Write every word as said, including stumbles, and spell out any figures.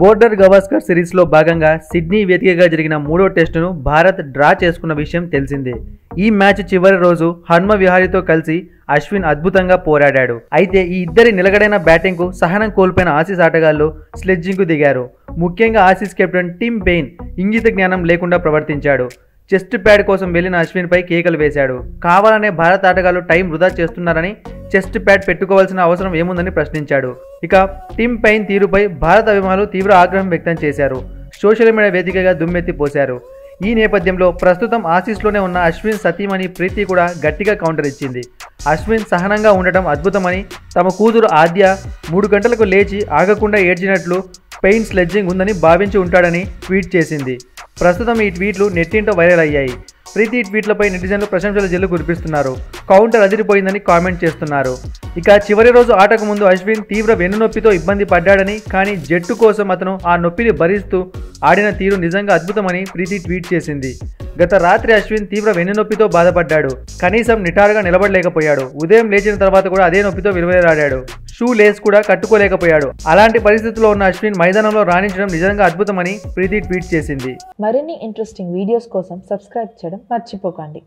Border Gavaskar సిరీస్లో భాగంగా Sydney వేదికగా జరిగిన మూడో టెస్టును భారత్ డ్రా చేసుకున్న విషయం తెలిసిందే. ఈ మ్యాచ్ చివరి రోజు హన్మ విహారీతో కలిసి అశ్విన్ అద్భుతంగా పోరాడాడు. అయితే ఈ ఇద్దరి నిలకడైన బ్యాటింగ్కు సహనం కోల్పోయిన ఆసీస్ ఆటగాళ్లు స్లెడ్జింగ్కు దిగారు. ముఖ్యంగా ఆసీస్ కెప్టెన్ టిమ్ బెయిన్ ఇంగిత జ్ఞానం లేకుండా ప్రవర్తించాడు. చెస్ట్ ప్యాడ్ కోసం వెళ్లిన అశ్విన్పై కేకలు వేశాడు. కావాలనే భారత ఆటగాళ్లు టైం వృధా చేస్తున్నారని చెస్ట్ ప్యాడ్ పెట్టుకోవాల్సిన అవసరం ఏముందని ప్రశ్నించాడు. ఇక టిమ్ బెయిన్ తీరుపై భారత అభిమానులు తీవ్ర ఆగ్రహం వ్యక్తం చేశారు. సోషల్ మీడియా వేదికగా దుమ్మెత్తి పోశారు. ఈ నేపథ్యంలో ప్రస్తుతం ఆసీస్లోనే ఉన్న అశ్విన్ సతీమణి ప్రీతి కూడా గట్టిగా కౌంటర్ ఇచ్చింది. అశ్విన్ సహనంగా ఉండటం అద్భుతమని, తమ కూతురు ఆద్య మూడు గంటలకు లేచి ఆగకుండా ఏడ్చినట్లు బెయిన్ స్లెడ్జింగ్ ఉందని భావించి ఉంటాడని ట్వీట్ చేసింది. ప్రస్తుతం ఈ ట్వీట్లు నెట్టింట వైరల్ అయ్యాయి. ప్రీతి ట్వీట్లపై నెటిజన్లు ప్రశంసల జల్లు కురిపిస్తున్నారు. కౌంటర్ అదిరిపోయిందని కామెంట్ చేస్తున్నారు. ఇక చివరి రోజు ఆటకు ముందు అశ్విన్ తీవ్ర వెన్నునొప్పితో ఇబ్బంది పడ్డాడని, కానీ జట్టు కోసం అతను ఆ నొప్పిని భరిస్తూ ఆడిన తీరు నిజంగా అద్భుతమని ప్రీతి ట్వీట్ చేసింది. గత రాత్రి అశ్విన్ తీవ్ర వెన్నునొప్పితో బాధపడ్డాడు. కనీసం నిటారుగా నిలబడలేకపోయాడు. ఉదయం లేచిన తర్వాత కూడా అదే నొప్పితో విలువలాడాడు. షూ లేస్ కూడా కట్టుకోలేకపోయాడు. అలాంటి పరిస్థితుల్లో ఉన్న అశ్విన్ మైదానంలో రాణించడం నిజంగా అద్భుతమని ప్రీతి ట్వీట్ చేసింది. మరిన్ని ఇంట్రెస్టింగ్ వీడియోస్ కోసం సబ్స్క్రైబ్ చేయడం మర్చిపోకండి.